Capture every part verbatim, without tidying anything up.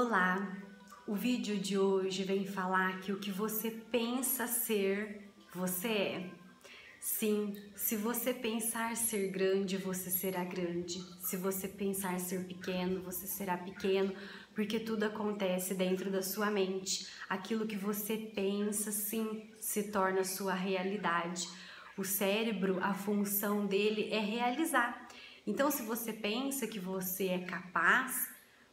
Olá! O vídeo de hoje vem falar que o que você pensa ser, você é. Sim, se você pensar ser grande, você será grande. Se você pensar ser pequeno, você será pequeno, porque tudo acontece dentro da sua mente. Aquilo que você pensa, sim, se torna sua realidade. O cérebro, a função dele é realizar. Então, se você pensa que você é capaz,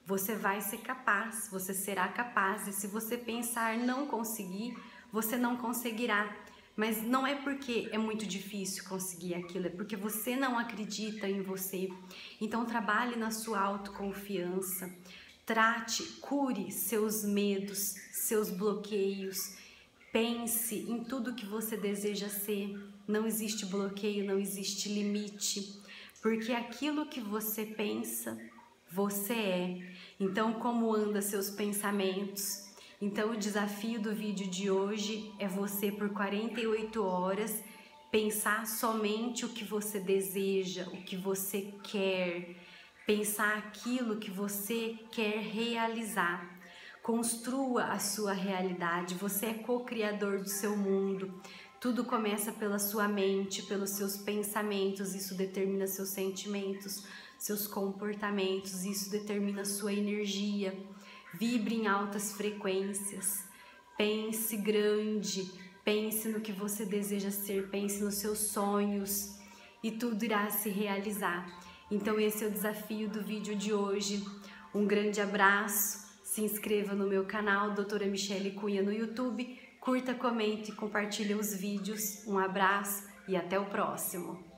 você vai ser capaz, você será capaz. E se você pensar não conseguir, você não conseguirá. Mas não é porque é muito difícil conseguir aquilo, é porque você não acredita em você. Então trabalhe na sua autoconfiança, trate, cure seus medos, seus bloqueios, pense em tudo que você deseja ser. Não existe bloqueio, não existe limite, porque aquilo que você pensa, você é. Então, como anda seus pensamentos? Então, o desafio do vídeo de hoje é você, por quarenta e oito horas, pensar somente o que você deseja, o que você quer, pensar aquilo que você quer realizar. Construa a sua realidade, você é co-criador do seu mundo. Tudo começa pela sua mente, pelos seus pensamentos, isso determina seus sentimentos, seus comportamentos, isso determina sua energia. Vibre em altas frequências, pense grande, pense no que você deseja ser, pense nos seus sonhos e tudo irá se realizar. Então esse é o desafio do vídeo de hoje. Um grande abraço, se inscreva no meu canal, Doutora Michele Cunha no YouTube, curta, comente e compartilhe os vídeos. Um abraço e até o próximo.